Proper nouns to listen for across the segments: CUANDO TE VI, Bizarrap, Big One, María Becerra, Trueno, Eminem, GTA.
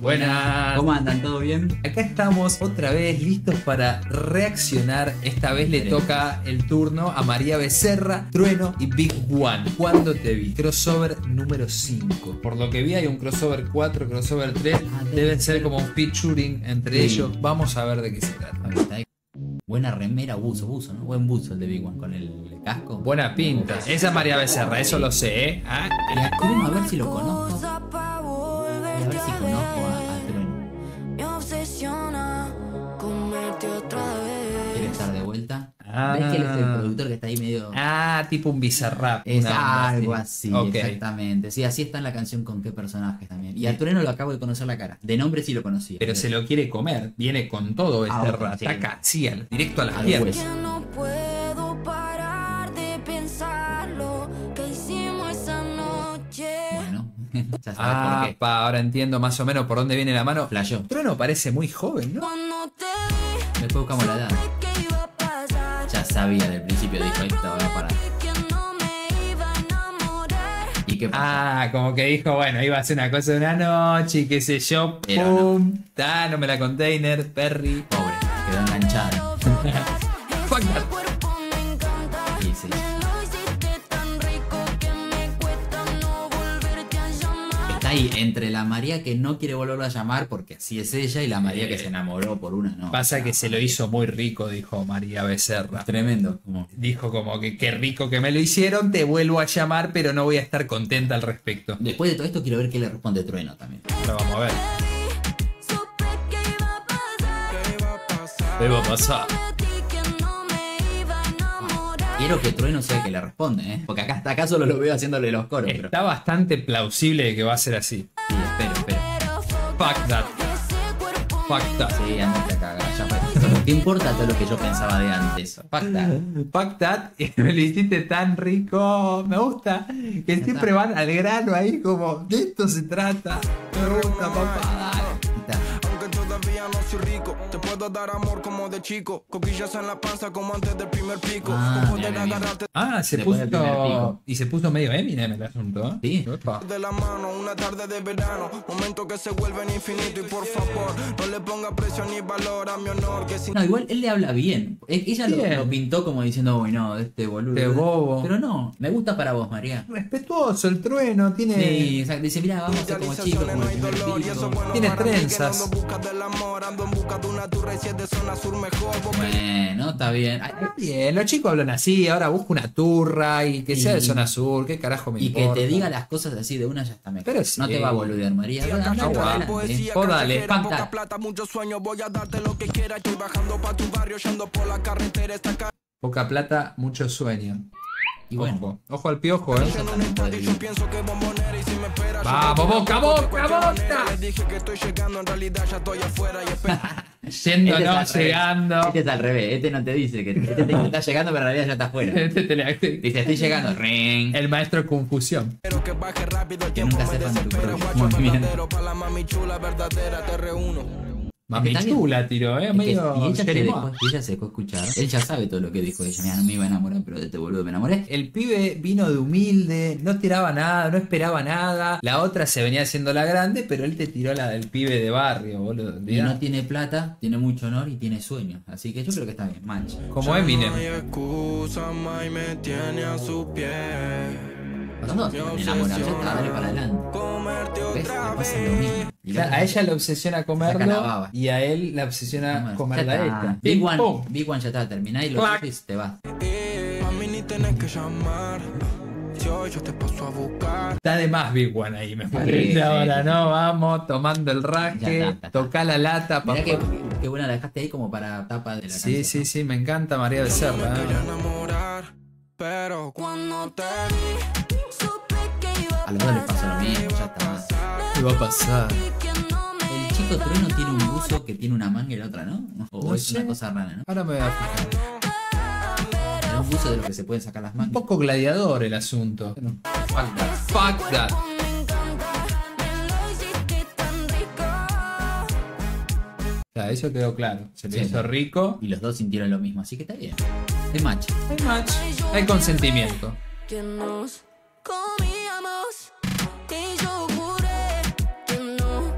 Buenas. ¿Cómo andan? ¿Todo bien? Acá estamos otra vez listos para reaccionar. Esta vez le toca el turno a María Becerra, Trueno y Big One. ¿Cuándo te vi? Crossover número 5. Por lo que vi hay un crossover 4, crossover 3. Deben ser como un featuring entre ellos. Vamos a ver de qué se trata. Buena remera, buzo, ¿no? Buen buzo el de Big One con el casco. Buena pinta. Esa es María Becerra, eso lo sé, ¿eh? ¿Ah? A ver si lo conozco. A ver si conozco a Trueno. Me obsesiona comerte otra vez. Quiero estar de vuelta. ¿Ves que él es el productor que está ahí medio...? Ah, tipo un Bizarrap. Es algo así, exactamente. Sí, así está en la canción con qué personajes también. Y a Trueno lo acabo de conocer la cara. De nombre sí lo conocía. Pero se lo quiere comer. Viene con todo este rap. Taca, sí, directo a las piernas. No puedo parar de pensarlo. ¿Qué hicimos esa noche? Bueno. Ya sabes por qué. Ahora entiendo más o menos por dónde viene la mano. Flashó. Trueno parece muy joven, ¿no? Después buscamos la edad. Ya sabía del principio, dijo, esta va a parar. ¿Y qué pasó? Ah, como que dijo, bueno, iba a hacer una cosa de una noche y qué sé yo. ¡Pum! No. Ah, no me la container, Perry. Pobre, quedó enganchada. Fuck that. Y sí. Ahí, entre la María que no quiere volverlo a llamar porque así es ella y la María que se enamoró por una no. Pasa que se lo hizo muy rico, dijo María Becerra. Tremendo. ¿Cómo? Dijo como que qué rico que me lo hicieron, te vuelvo a llamar pero no voy a estar contenta al respecto. Después de todo esto quiero ver qué le responde Trueno también. Lo vamos a ver. ¿Qué va a pasar? Quiero que Trueno sea el que le responde, ¿eh? Porque acá, hasta acá solo lo veo haciéndole los coros. Está pero... bastante plausible que va a ser así. Sí, espero. Fuck that. Fuck that. Sí, andate a cagar. ¿Qué importa todo lo que yo pensaba de antes? Fuck that. Fuck that. Me lo hiciste tan rico. Me gusta. Que siempre van al grano ahí como, de esto se trata. Me gusta, papá. Rico, te puedo dar amor como de chico, coquillas en la panza como antes del primer pico. Se puso medio Eminem el asunto, ¿eh? Sí. Opa. De la mano, una tarde de verano, momento que se vuelven infinito y por favor, no le ponga precio ni valor a mi honor. Que sin... No, igual él le habla bien. Ella lo pintó como diciendo, bueno, este boludo. Este bobo. Pero no, me gusta para vos, María. Respetuoso, el Trueno, tiene... Sí, exacto, dice, mira, vamos a ser como chicos. Bueno, tiene trenzas. En busca de una turra y si es de zona sur mejor. Bueno, está bien. Los chicos hablan así, ahora busco una turra y que sea de zona sur, qué carajo me importa. Y que te diga las cosas así de una ya está mejor. Pero sí. No te va a volver, María. Pórdale, poca plata, mucho sueño, voy a darte lo que quiera, estoy bajando pa' tu barrio, yendo por la carretera esta calle. Poca plata, mucho sueño. Y bueno, ojo al piojo, ¿eh? Vamos, boca. Yendo, no llegando. Este es al revés, este no te dice que este te está llegando, pero en realidad ya está afuera. Este te le dice, estoy llegando. Ring. El maestro confusión. Que nunca sepan tu propio movimiento. Mami chula tiró, medio... Y ella se dejó escuchar. Él ya sabe todo lo que dijo ella. Mira, no me iba a enamorar, pero de este boludo me enamoré. El pibe vino de humilde, no tiraba nada, no esperaba nada. La otra se venía haciendo la grande, pero él te tiró la del pibe de barrio, boludo. Y no tiene plata, tiene mucho honor y tiene sueño. Así que yo creo que está bien, mancha. Como Eminem. No, se van a enamorar, ya está, dale para adelante. ¿Ves? Le pasan lo mismo. Claro, a ella le obsesiona comerlo y a él le obsesiona comerla esta. Big One ya está, terminá y lo haces y te vas. Está de más Big One ahí, me parece. Ahora no, vamos tomando el raje, toca la lata. Mirá que buena, la dejaste ahí como para tapa de la canción. Sí, me encanta María Becerra. Pero cuando te vi, supe que iba a pasar. A los dos les pasa lo mismo, ya está. ¿Qué va a pasar? El chico Trueno tiene un buzo que tiene una manga y la otra, ¿no? O no es una cosa rara, ¿no? Ahora me voy a fijar. Era un buzo de los que se pueden sacar las mangas. Un poco gladiador el asunto. Fuck that. Eso quedó claro. Se le hizo rico. Y los dos sintieron lo mismo, así que está bien. Hay match. Hay match. Hay consentimiento. Que nos comíamos y yo juré que no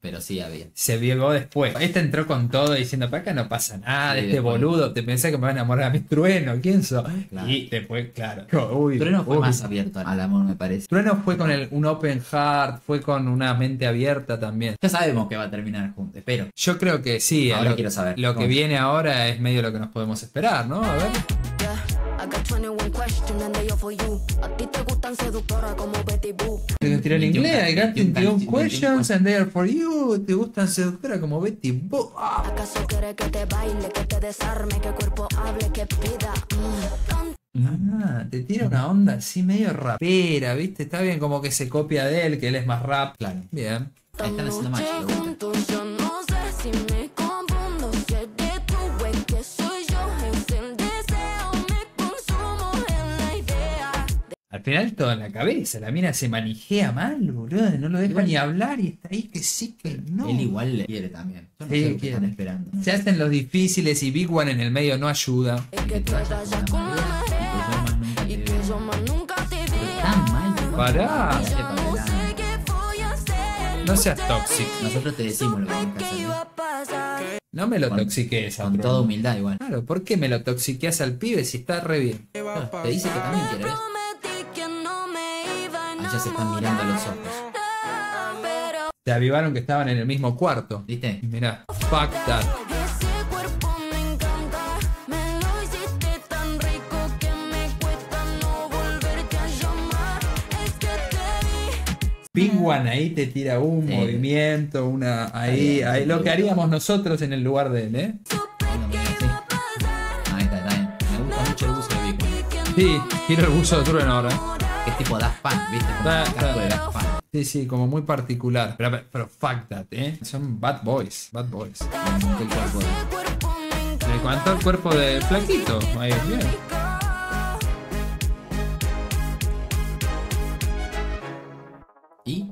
Pero sí había. Se vio después. Este entró con todo diciendo, para acá no pasa nada, sí, este después. Boludo, te pensé que me va a enamorar a mi Trueno, ¿quién sos? Claro. Y después, claro. Uy, Trueno fue más abierto al amor, me parece. Trueno fue con un open heart, fue con una mente abierta también. Ya sabemos que va a terminar juntos, pero yo creo que sí. Ahora quiero saber. Lo que viene ahora es medio lo que nos podemos esperar, ¿no? A ver. Te tiró el inglés. I got 21 questions and they are for you. Te gustan seductora como Betty Boo. ¿Acaso quiere que te baile, que te desarme, que cuerpo hable, que pida? Te tira una onda así medio rapera, ¿viste? Está bien, como que se copia de él, que él es más rap. Claro. Bien. Ahí están haciendo más. Al final todo en la cabeza, la mina se manijea mal, boludo, no lo deja ni hablar y está ahí que sí, que no. Él igual le quiere también, yo no sé lo que están esperando. Se hacen los difíciles y Big One en el medio no ayuda. Pará. No seas tóxico. Nosotros te decimos lo que hay que hacer. No me lo toxiques a otro. Con toda humildad igual. Claro, ¿por qué me lo toxiqueas al pibe si está re bien? No, te dice que también quiere ver. Ya se están mirando a los ojos. Te avivaron que estaban en el mismo cuarto. ¿Viste? Mirá. Fuck that. Big One ahí te tira un movimiento, una ahí lo que haríamos nosotros en el lugar de él, ¿eh? Ahí está, está. Me gusta mucho el buzo de Big One. Sí, quiero el buzo de Trueno ahora. Que es tipo Daft Punk, ¿viste? Como el Daft Punk. Sí, sí, como muy particular. Pero fuck that, ¿eh? Son bad boys. Bad boys. En cuanto al cuerpo de Flaquito, ahí es bien. ¿Y?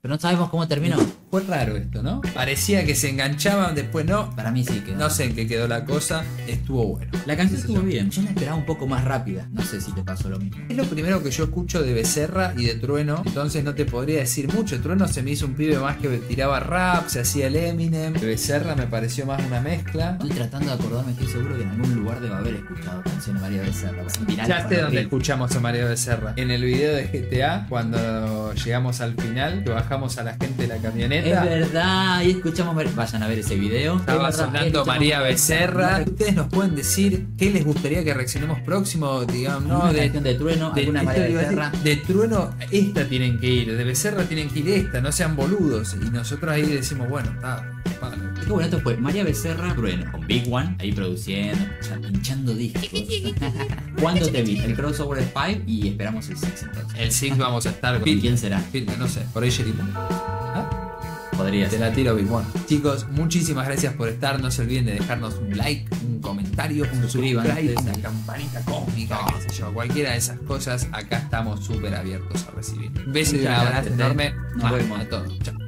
Pero no sabemos cómo terminó. Fue raro esto, ¿no? Parecía que se enganchaban, después no. Para mí sí quedó. No sé en qué quedó la cosa. Estuvo bueno. La canción estuvo bien. Yo la esperaba un poco más rápida. No sé si te pasó lo mismo. Es lo primero que yo escucho de Becerra y de Trueno. Entonces no te podría decir mucho. Trueno se me hizo un pibe más que tiraba rap, se hacía el Eminem. Becerra me pareció más una mezcla. Estoy tratando de acordarme, estoy seguro que en algún lugar debo haber escuchado canciones de María Becerra. Ya sé dónde escuchamos a María Becerra. En el video de GTA, cuando llegamos al final, que bajamos a la gente de la camioneta. Es verdad, y escuchamos, vayan a ver ese video. Estaba sonando María Becerra. Ustedes nos pueden decir qué les gustaría que reaccionemos próximo, digamos, ¿no? De Trueno, alguna María Becerra. De Trueno, esta tienen que ir, de Becerra tienen que ir esta, no sean boludos. Y nosotros ahí decimos, bueno, está. Qué bueno, esto fue María Becerra, Trueno, con Big One, ahí produciendo, pinchando discos. ¿Cuándo te vi? El crossover es 5 y esperamos el 6 entonces. El 6 vamos a estar con... ¿Quién será? No sé, por ahí Jerry. Podría ser. Te la tiro, Big One. Chicos, muchísimas gracias por estar. No se olviden de dejarnos un like, un comentario, un subscribe, una campanita cósmica, qué sé yo. Cualquiera de esas cosas, acá estamos súper abiertos a recibir. Un beso y un abrazo enorme. Nos vemos a todos. Chao.